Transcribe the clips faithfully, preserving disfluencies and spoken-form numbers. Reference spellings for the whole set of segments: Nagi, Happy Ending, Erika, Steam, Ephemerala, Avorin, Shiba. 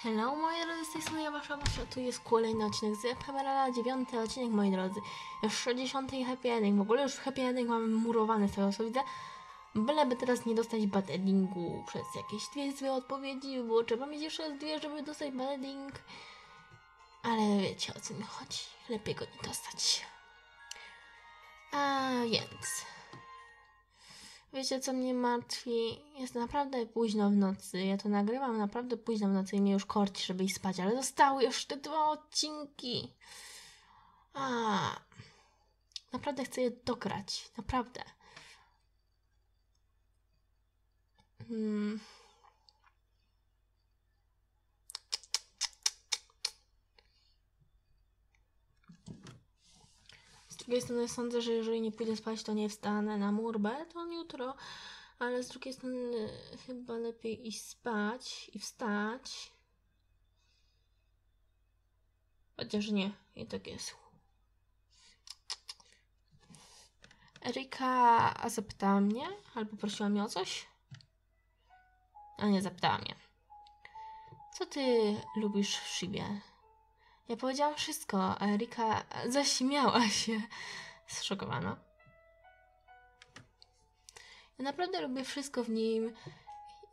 Hello moi drodzy, z tej strony ja wasza wasza, tu jest kolejny odcinek z Ephemerala, dziewiąty odcinek moi drodzy. Już dziesiąty Happy Ending, w ogóle już Happy Ending mamy murowany z tego co widzę. Byleby teraz nie dostać bad endingu przez jakieś dwie złe odpowiedzi, bo trzeba mieć jeszcze dwie, żeby dostać bad ending. Ale wiecie o co mi chodzi, lepiej go nie dostać. A więc... Wiecie co mnie martwi? Jest naprawdę późno w nocy, ja to nagrywam naprawdę późno w nocy i mnie już korci, żeby iść spać, ale zostały jeszcze dwa odcinki. A, naprawdę chcę je dograć, naprawdę. Hmm. Z drugiej strony sądzę, że jeżeli nie pójdę spać, to nie wstanę na mur beton jutro, ale z drugiej strony chyba lepiej iść spać i wstać. Chociaż nie, i tak jest. Erika zapytała mnie, albo prosiła mnie o coś? A nie, zapytała mnie. Co ty lubisz w Shibie? Ja powiedziałam wszystko, a Erika zaśmiała się. Zszokowana. Ja naprawdę lubię wszystko w nim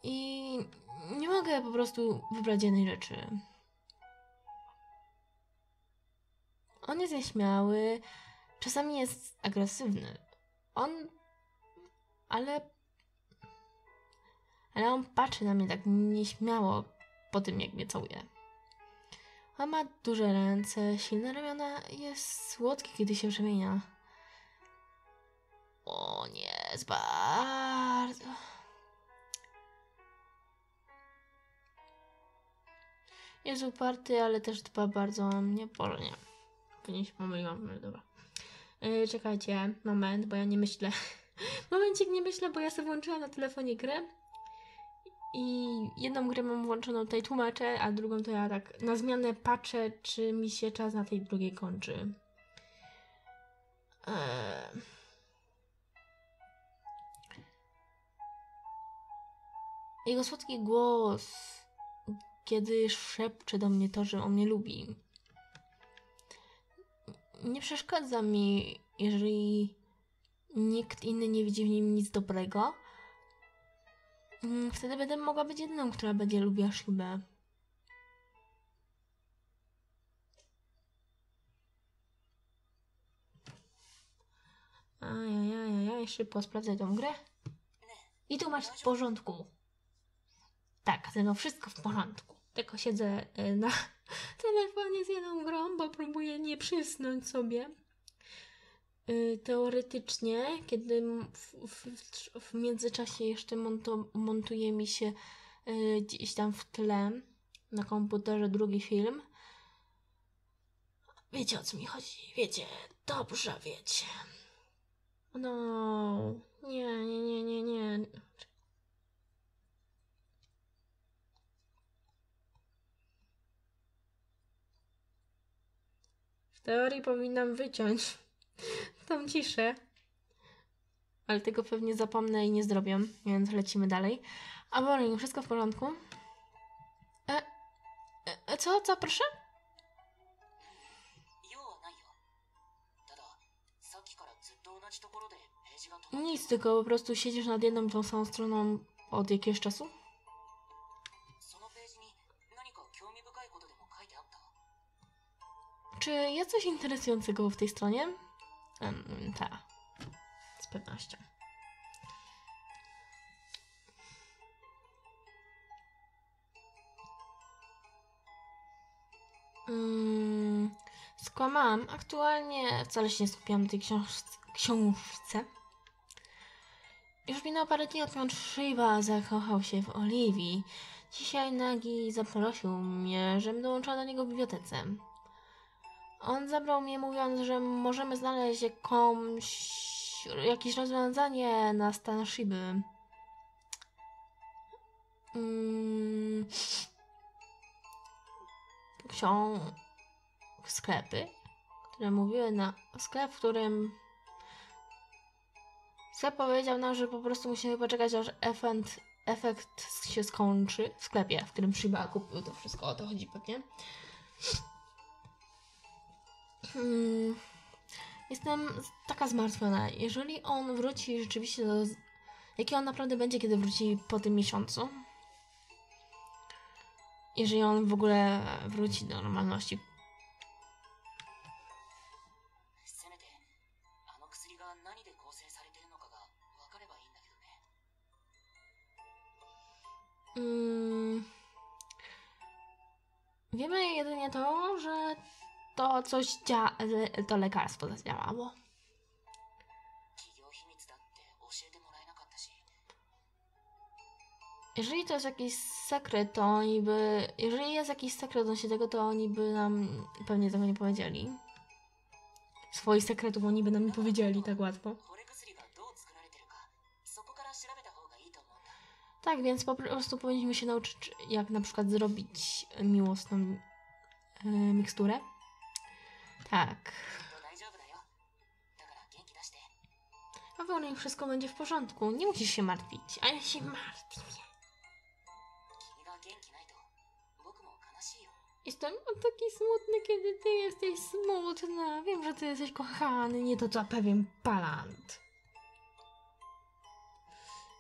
i nie mogę po prostu wybrać jednej rzeczy. On jest nieśmiały, czasami jest agresywny. On... ale... ale on patrzy na mnie tak nieśmiało po tym, jak mnie całuje. On ma duże ręce, silne ramiona, jest słodki, kiedy się przemienia. O nie, jest bardzo... Jest uparty, ale też dba bardzo o mnie. Boże, nie. Pewnie się pomyliłam, ale dobra. Yy, czekajcie, moment, bo ja nie myślę. Momencik, nie myślę, bo ja sobie włączyłam na telefonie grę. I jedną grę mam włączoną, tutaj tłumaczę, a drugą to ja tak na zmianę patrzę, czy mi się czas na tej drugiej kończy. Eee... Jego słodki głos, kiedy szepcze do mnie to, że on mnie lubi. Nie przeszkadza mi, jeżeli nikt inny nie widzi w nim nic dobrego. Wtedy będę mogła być jedyną, która będzie lubiła Shibę. Ajajajaj, szybko sprawdzaj tą grę. I tu masz w porządku. Tak, ze mną wszystko w porządku. Tylko siedzę na telefonie z jedną grą, bo próbuję nie przysnąć sobie. Teoretycznie, kiedy w, w, w międzyczasie jeszcze monto, montuje mi się y, gdzieś tam w tle na komputerze drugi film. Wiecie o co mi chodzi, wiecie, dobrze wiecie. No, nie, nie, nie, nie, nie. W teorii powinnam wyciąć tą ciszę, ale tego pewnie zapomnę i nie zrobię, więc lecimy dalej. Avorin, wszystko w porządku? E, e, co, co, proszę? Nic, tylko po prostu siedzisz nad jedną tą samą stroną od jakiegoś czasu? Czy jest coś interesującego w tej stronie? Um, tak, z pewnością. Um, skłamałam. Aktualnie wcale się nie skupiłam na tej książ- książce. Już minęło parę dni, odkąd Shiba zakochał się w Oliwii. Dzisiaj Nagi zaprosił mnie, żebym dołączyła do niego w bibliotece. On zabrał mnie, mówiąc, że możemy znaleźć jakąś, jakieś rozwiązanie na stan Shiby. Mm. Są sklepy, które mówiły na sklep, w którym sklep powiedział nam, że po prostu musimy poczekać, aż efekt, efekt się skończy w sklepie, w którym Shiba kupił to wszystko. O to chodzi pewnie. Hmm. Jestem taka zmartwiona. Jeżeli on wróci rzeczywiście do... Jaki on naprawdę będzie, kiedy wróci po tym miesiącu? Jeżeli on w ogóle wróci do normalności. Hmm. Wiemy jedynie to, że to coś dzia... to lekarstwo zadziałało. Jeżeli to jest jakiś sekret, to oni by... Jeżeli jest jakiś sekret odnośnie tego, to oni by nam pewnie tego nie powiedzieli. Swoich sekretów oni by nam nie powiedzieli tak łatwo. Tak, więc po prostu powinniśmy się nauczyć, jak na przykład zrobić miłosną yy, miksturę. Tak. Avorin, wszystko będzie w porządku. Nie musisz się martwić. A ja się martwię. Jestem taki smutny, kiedy ty jesteś smutna. Wiem, że ty jesteś kochany, nie to co pewien palant.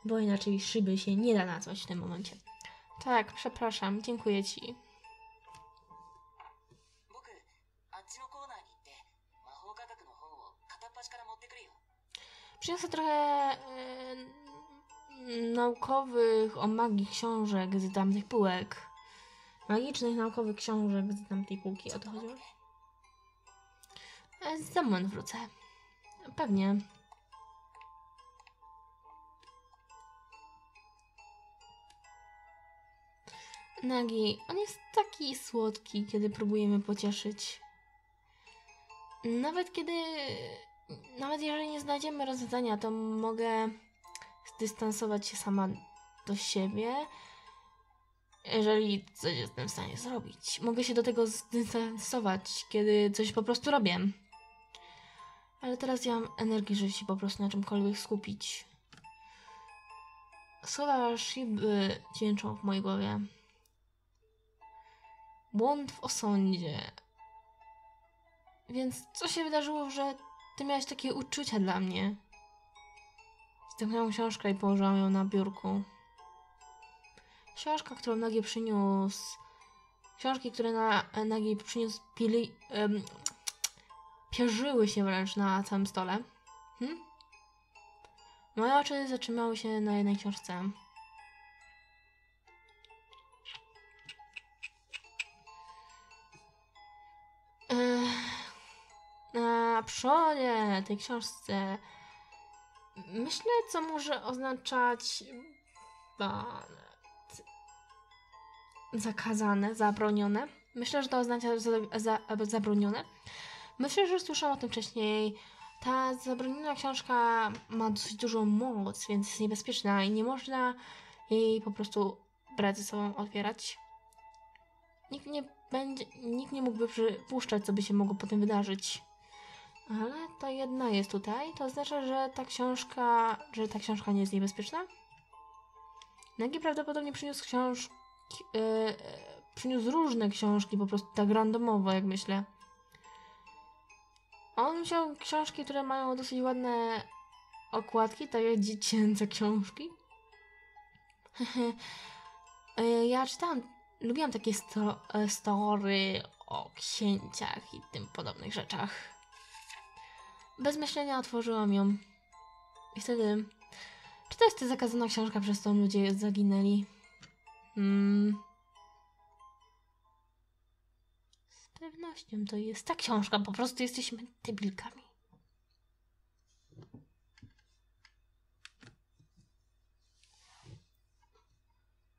Bo inaczej Shiby się nie da nazwać w tym momencie. Tak, przepraszam, dziękuję ci. Przyniosę trochę e, naukowych o magii książek z tamtych półek. Magicznych naukowych książek z tamtej półki. O to chodziło? E, za moment wrócę. Pewnie. Nagi, on jest taki słodki, kiedy próbujemy pocieszyć. Nawet kiedy... Nawet jeżeli nie znajdziemy rozwiązania, to mogę zdystansować się sama do siebie. Jeżeli coś jestem w stanie zrobić. Mogę się do tego zdystansować, kiedy coś po prostu robię. Ale teraz ja mam energię, żeby się po prostu na czymkolwiek skupić. Słowa Shiby dźwięczą w mojej głowie. Błąd w osądzie. Więc co się wydarzyło, że ty miałaś takie uczucia dla mnie. Zdąpnęłam książkę i położyłam ją na biurku. Książka, którą Nagi przyniósł. Książki, które na, Nagi przyniósł, pili, um, pierzyły się wręcz na całym stole. Hm? Moje oczy zatrzymały się na jednej książce. Na przodzie tej książce myślę, co może oznaczać banet. Zakazane, zabronione. Myślę, że to oznacza za, za, zabronione. Myślę, że słyszałam o tym wcześniej. Ta zabroniona książka ma dosyć dużą moc, więc jest niebezpieczna i nie można jej po prostu brać ze sobą, otwierać. Nikt nie będzie, nikt nie mógłby przypuszczać, co by się mogło potem wydarzyć. Ale to jedna jest tutaj, to oznacza, że ta książka, że ta książka nie jest niebezpieczna. Nagi prawdopodobnie przyniósł książki, yy, przyniósł różne książki, po prostu tak randomowo, jak myślę. On wziął książki, które mają dosyć ładne okładki, tak jak dziecięce książki. yy, ja czytałam, lubiłam takie sto story o księciach i tym podobnych rzeczach. Bez myślenia otworzyłam ją. I wtedy... Czy to jest ta zakazana książka, przez którą ludzie zaginęli? Hmm. Z pewnością to jest ta książka. Po prostu jesteśmy debilkami.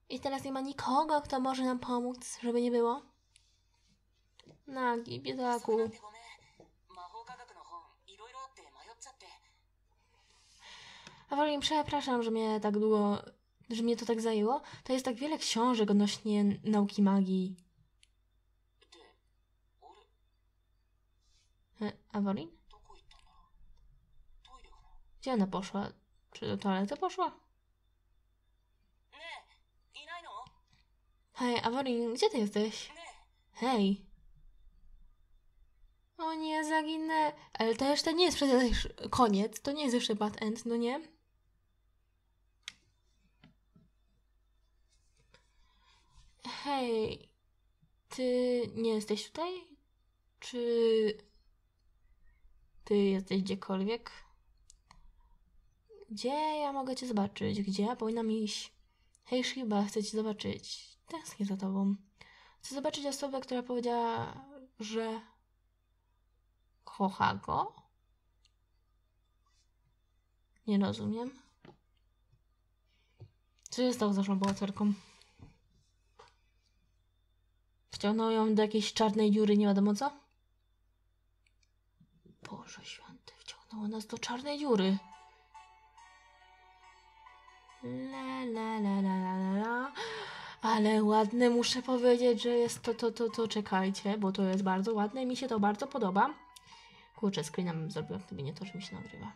I teraz nie ma nikogo, kto może nam pomóc, żeby nie było. Nagi, biedaku. Avorin, przepraszam, że mnie tak długo, że mnie to tak zajęło. To jest tak wiele książek odnośnie nauki magii. Avorin? Gdzie ona poszła? Czy do toalety poszła? Hej, Avorin, gdzie ty jesteś? Hej. O nie, zaginę. Ale to jeszcze nie jest przecież koniec. To nie jest jeszcze bad end, no nie? Hej. Ty nie jesteś tutaj? Czy... Ty jesteś gdziekolwiek? Gdzie ja mogę cię zobaczyć? Gdzie ja powinnam iść? Hej, Shiba, chcę cię zobaczyć. Tęsknię za tobą. Chcę zobaczyć osobę, która powiedziała, że... kocha go? Nie rozumiem. Co się stało z naszą bohaterką? Wciągnął ją do jakiejś czarnej dziury, nie wiadomo co? Boże święty, wciągnęło nas do czarnej dziury. La la la la la la. Ale ładne, muszę powiedzieć, że jest to, to, to, to, czekajcie, bo to jest bardzo ładne i mi się to bardzo podoba. Kurczę, screena bym zrobiła, gdyby nie to, że mi się nagrywa.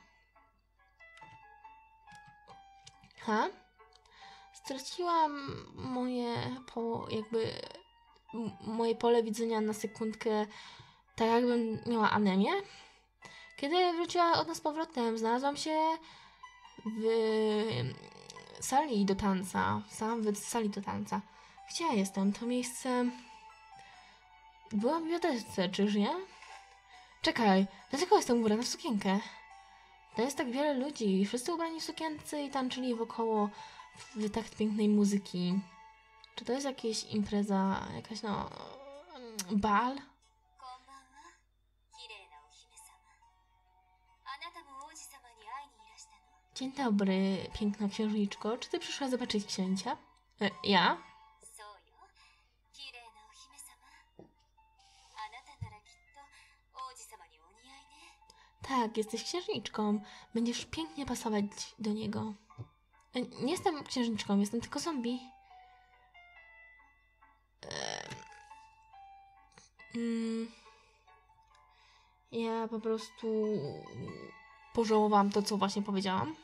Ha? Straciłam moje, po, jakby, moje pole widzenia na sekundkę, tak jakbym miała anemię. Kiedy wróciła od nas powrotem, znalazłam się w... sali do tańca. Sam w sali do tańca. Gdzie ja jestem? To miejsce... Była w bibliotece, czyż nie? Czekaj, dlaczego jestem ubrana w sukienkę? To jest tak wiele ludzi. Wszyscy ubrani w sukience i tańczyli wokoło w takt pięknej muzyki. Czy to jest jakaś impreza? Jakaś no... bal? Dzień dobry, piękna księżniczko. Czy ty przyszła zobaczyć księcia? E, ja? Tak, jesteś księżniczką. Będziesz pięknie pasować do niego. E, nie jestem księżniczką, jestem tylko zombie. E, mm, ja po prostu pożałowałam to, co właśnie powiedziałam.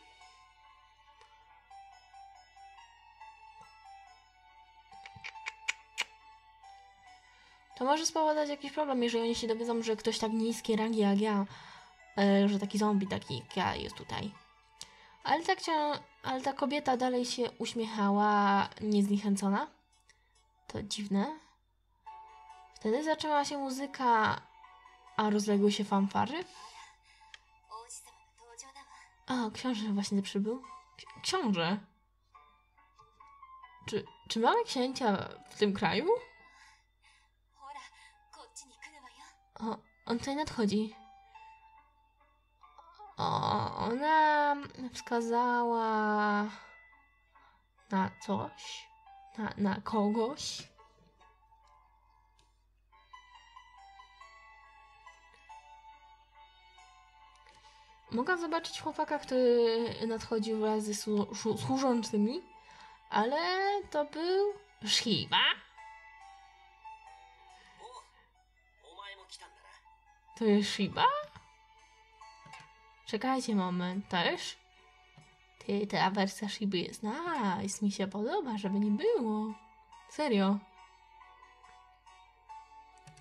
To może spowodować jakiś problem, jeżeli oni się dowiedzą, że ktoś tak niskiej rangi jak ja, e, że taki zombie taki jak ja jest tutaj. Ale, tak się, ale ta kobieta dalej się uśmiechała, niezniechęcona. To dziwne. Wtedy zaczęła się muzyka, a rozległy się fanfary. A, książę właśnie przybył. Książę? Czy, czy mamy księcia w tym kraju? O, on tutaj nadchodzi. O, ona wskazała na coś, na, na kogoś. Mogłam zobaczyć chłopaka, który nadchodził wraz ze służącymi, ale to był Shiba. To jest Shiba? Czekajcie moment, też? Ty, ta wersja Shiby jest nice, mi się podoba, żeby nie było. Serio.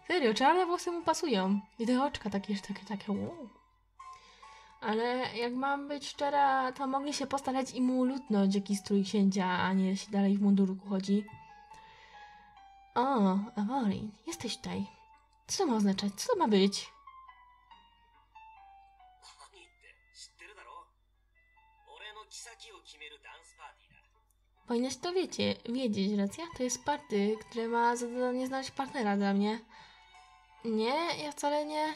Serio, czarne włosy mu pasują. I te oczka takie, takie, takie, wow. Ale jak mam być szczera, to mogli się postarać i mu ulutnąć jakiś strój księcia, a nie się dalej w mundurku chodzi. O, Avorin, jesteś tutaj. Co to ma oznaczać? Co to ma być? Powinnaś to wiecie, wiedzieć, racja? To jest party, które ma za zadanie znaleźć partnera dla mnie. Nie, ja wcale nie...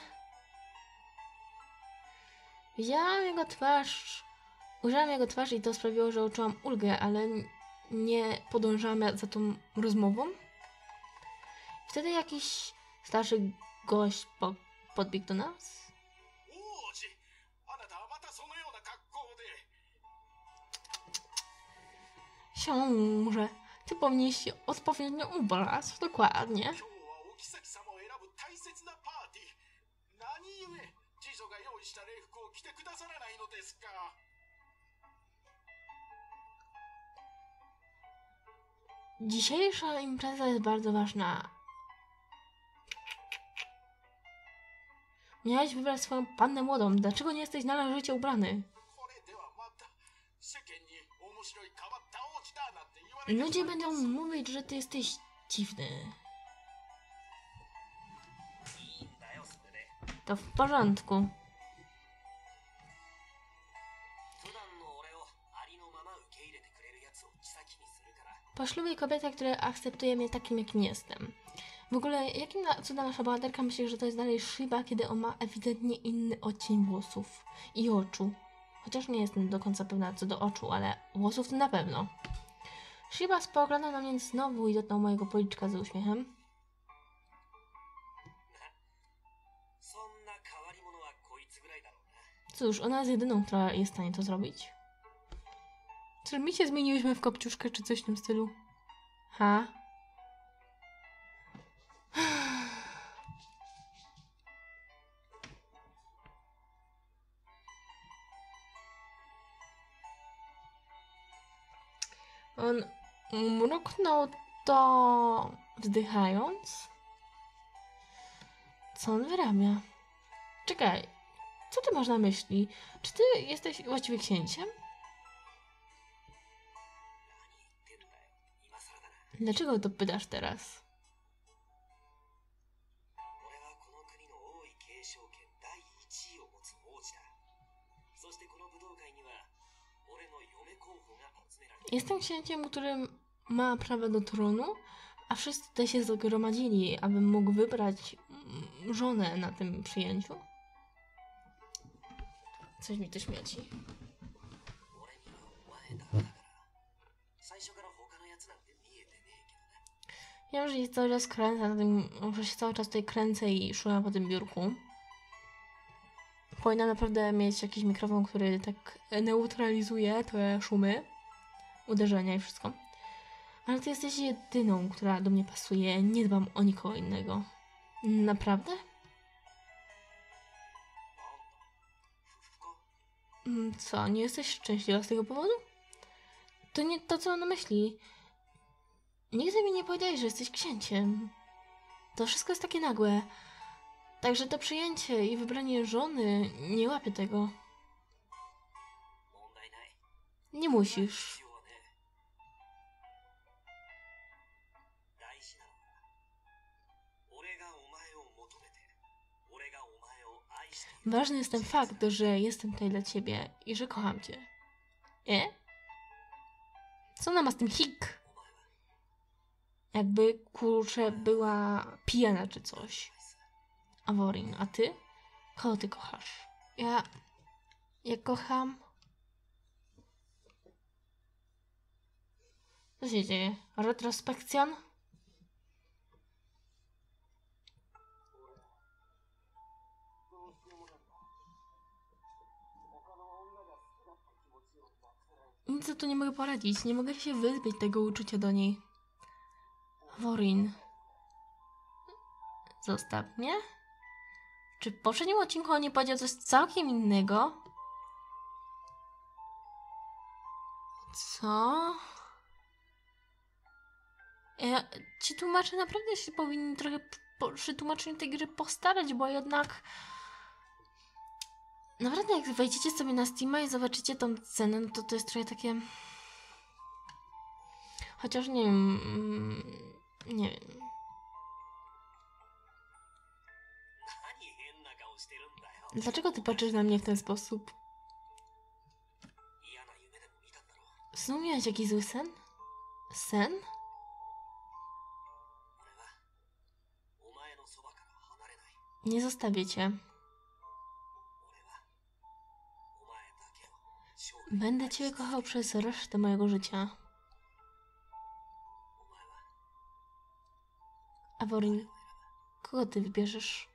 Widziałam jego twarz, ujrzałam jego twarz i to sprawiło, że uczułam ulgę, ale nie podążałam za tą rozmową. Wtedy jakiś starszy gość po podbiegł do nas. Książę, ty powinieneś się odpowiednio ubrać, dokładnie. Dzisiejsza impreza jest bardzo ważna. Miałeś wybrać swoją pannę młodą. Dlaczego nie jesteś należycie ubrany? Ludzie będą mówić, że ty jesteś dziwny. To w porządku. Poślubię kobietę, która akceptuje mnie takim, jakim jestem. W ogóle, jakim cuda nasza bohaterka myśli, że to jest dalej Shiba, kiedy on ma ewidentnie inny odcień włosów i oczu. Chociaż nie jestem do końca pewna co do oczu, ale włosów to na pewno. Shiba spogląda na mnie znowu i dotknął mojego policzka z uśmiechem. Cóż, ona jest jedyną, która jest w stanie to zrobić. Czy my się zmieniłyśmy w kopciuszkę, czy coś w tym stylu? Ha? On mruknął to wzdychając. Co on wyrabia? Czekaj, co ty masz na myśli? Czy ty jesteś właściwie księciem? Dlaczego to pytasz teraz? Jestem księciem, który ma prawo do tronu, a wszyscy tutaj się zgromadzili, abym mógł wybrać żonę na tym przyjęciu. Coś mi to śmieci. Wiem, że się cały czas kręcę na tym, że się cały czas tutaj kręcę i szukam po tym biurku. Powinna naprawdę mieć jakiś mikrofon, który tak neutralizuje te szumy, uderzenia i wszystko. Ale ty jesteś jedyną, która do mnie pasuje. Nie dbam o nikogo innego. Naprawdę? Co, nie jesteś szczęśliwa z tego powodu? To nie to, co ona myśli. Nigdy mi nie powiedziałeś, że jesteś księciem. To wszystko jest takie nagłe. Także to przyjęcie i wybranie żony nie łapie tego. Nie musisz. Ważny jest ten fakt, że jestem tutaj dla ciebie i że kocham cię. Nie? Co ona ma z tym hik? Jakby, kurczę, była pijana czy coś. Avorin, a ty? Kogo ty kochasz? Ja... Ja kocham... Co się dzieje? Retrospekcjon? Nic za to nie mogę poradzić. Nie mogę się wyzbyć tego uczucia do niej. Avorin. Zostaw mnie? Czy w poprzednim odcinku on nie powiedział coś całkiem innego? Co? Ja ci tłumacze naprawdę się powinni trochę przy tłumaczeniu tej gry postarać, bo jednak... Naprawdę jak wejdziecie sobie na Steama i zobaczycie tą cenę, no to to jest trochę takie... Chociaż nie wiem... Nie wiem... Dlaczego ty patrzysz na mnie w ten sposób? Snu miałeś jakiś zły sen? Sen? Nie zostawię cię. Będę cię kochał przez resztę mojego życia. Avorin, kogo ty wybierzesz?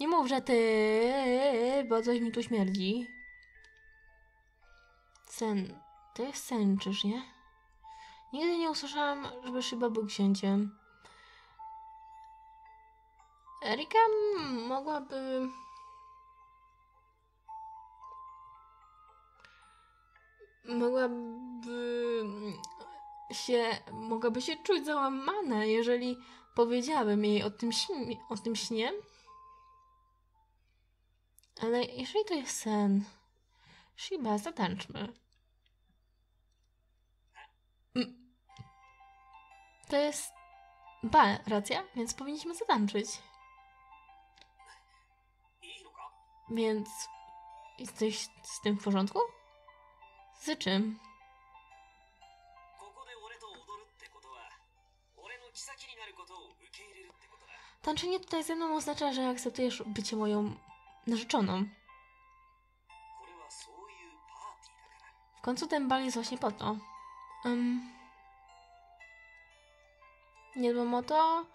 Nie mów, że ty, bo coś mi tu śmierdzi. Sen, to jest sen, czyż nie? Nigdy nie usłyszałam, żeby Shiba był księciem. Erika mogłaby... Mogłaby się, mogłaby się czuć załamana, jeżeli powiedziałabym jej o tym, o tym śnie. Ale jeżeli to jest sen... Shiba, zatańczmy. To jest bal, racja, więc powinniśmy zatańczyć. Więc... Jesteś z tym w porządku? Z czym? Tańczenie tutaj ze mną oznacza, że akceptujesz bycie moją narzeczoną. W końcu ten bal jest właśnie po to. Um, nie dbam o to?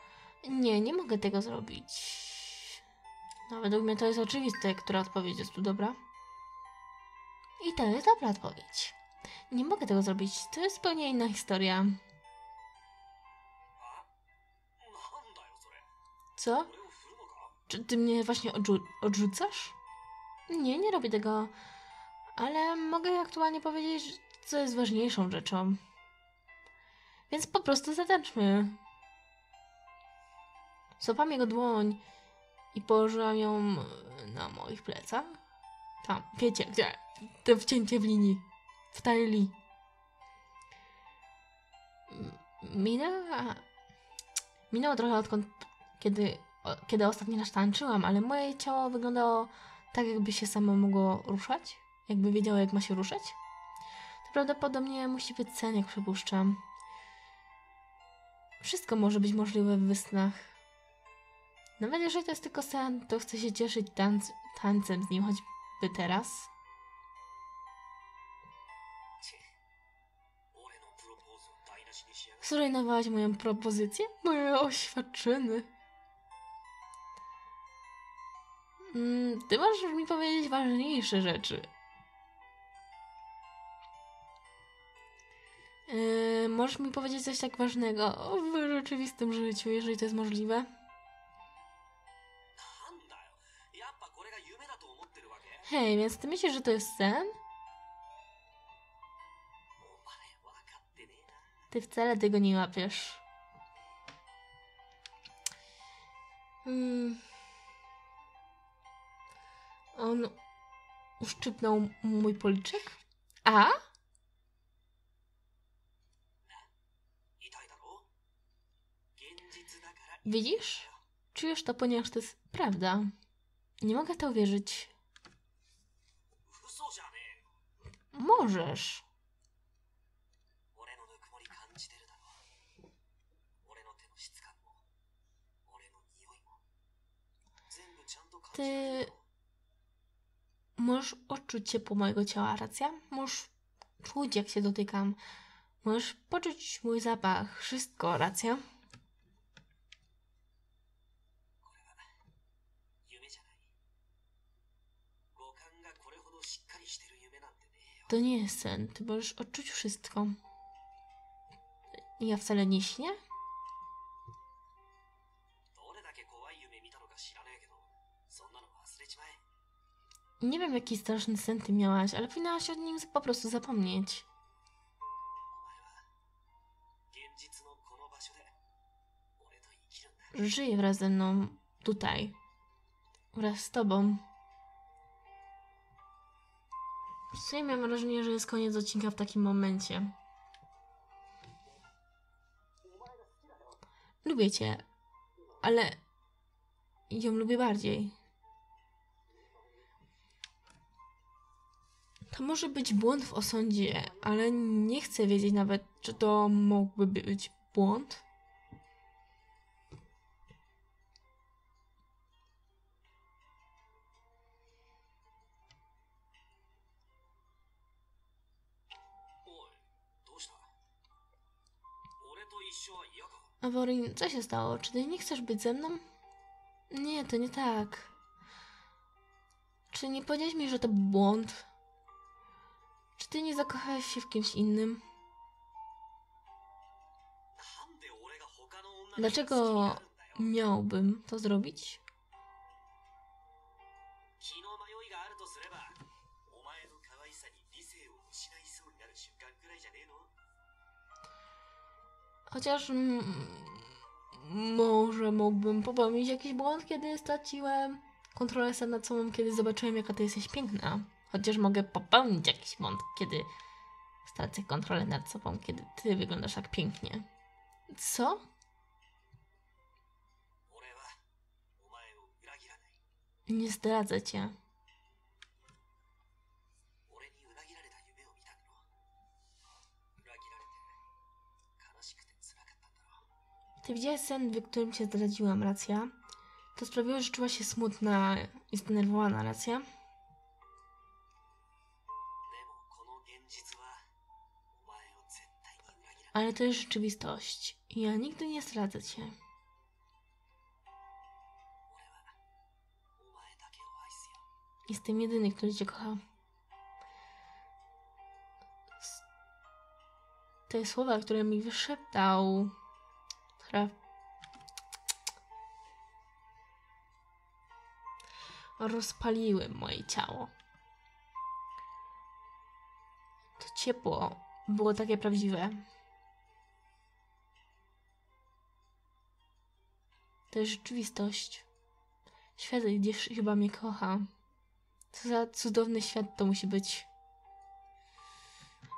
Nie, nie mogę tego zrobić. No, według mnie to jest oczywiste, która odpowiedź jest tu dobra. I to jest dobra odpowiedź. Nie mogę tego zrobić. To jest zupełnie inna historia. Co? Czy ty mnie właśnie odrzu odrzucasz? Nie, nie robię tego. Ale mogę aktualnie powiedzieć, co jest ważniejszą rzeczą. Więc po prostu zatańczmy. Złapam jego dłoń i położyłam ją na moich plecach. Tam, wiecie, gdzie? To wcięcie w linii. W tajli. Minęła... Minęło trochę odkąd... Kiedy, o, kiedy ostatnio nas tańczyłam, ale moje ciało wyglądało tak, jakby się samo mogło ruszać. Jakby wiedziało, jak ma się ruszać. To prawdopodobnie musi być sen, jak przypuszczam. Wszystko może być możliwe w snach. Nawet jeżeli to jest tylko sen, to chcę się cieszyć tańc tańcem z nim, choćby teraz. Zrujnowałaś moją propozycję? Moje oświadczyny. Mm, ty możesz mi powiedzieć ważniejsze rzeczy. Yy, możesz mi powiedzieć coś tak ważnego w rzeczywistym życiu, jeżeli to jest możliwe. Hej, więc ty myślisz, że to jest sen? Ty wcale tego nie łapiesz. Hmm. On uszczypnął mój policzek? A? Widzisz? Czujesz to, ponieważ to jest prawda. Nie mogę w to uwierzyć. Możesz. Ty możesz odczuć ciepło mojego ciała, racja? Możesz czuć, jak się dotykam. Możesz poczuć mój zapach. Wszystko, racja? To nie jest sen. Ty możesz odczuć wszystko. Ja wcale nie śnię? Nie wiem, jaki straszny sen ty miałaś, ale powinnaś o nim po prostu zapomnieć. Żyj wraz ze mną tutaj. Wraz z tobą. W sumie mam wrażenie, że jest koniec odcinka w takim momencie. Lubię cię, ale ją lubię bardziej. To może być błąd w osądzie, ale nie chcę wiedzieć nawet, czy to mógłby być błąd. Avorin, co się stało? Czy ty nie chcesz być ze mną? Nie, to nie tak. Czy nie powiedziałeś mi, że to był błąd? Czy ty nie zakochałeś się w kimś innym? Dlaczego miałbym to zrobić? Chociaż może mógłbym popełnić jakiś błąd, kiedy straciłem kontrolę nad sobą, kiedy zobaczyłem, jaka ty jesteś piękna. Chociaż mogę popełnić jakiś błąd, kiedy stracę kontrolę nad sobą, kiedy ty wyglądasz tak pięknie. Co? Nie zdradzę cię. Ty widziałeś sen, w którym cię zdradziłam, racja? To sprawiło, że czuła się smutna i zdenerwowana, racja? Ale to jest rzeczywistość. Ja nigdy nie zdradzę cię. Jestem jedyny, który cię kocha. Te słowa, które mi wyszeptał... rozpaliły moje ciało. To ciepło było takie prawdziwe. To jest rzeczywistość. Świat, gdzie chyba mnie kocha. Co za cudowny świat to musi być.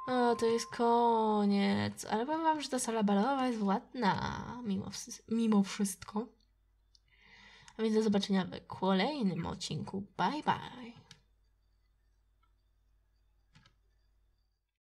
O, to jest koniec. Ale powiem wam, że ta sala balowa jest ładna. Mimo, mimo wszystko. A więc do zobaczenia w kolejnym odcinku. Bye, bye.